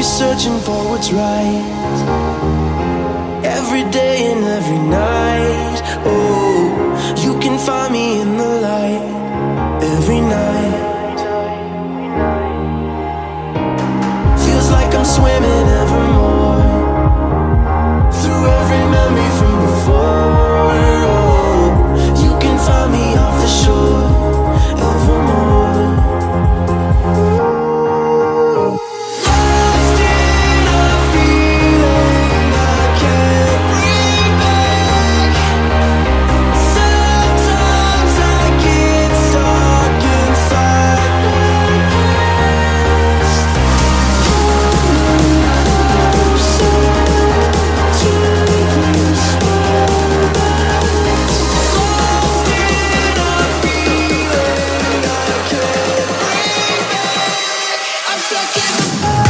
always searching for what's right, every day and every night. Oh, you can find me in the light every night. Feels like I'm swimming evermore through every memory from before. Oh, you can find me off the shore evermore. Stuck in the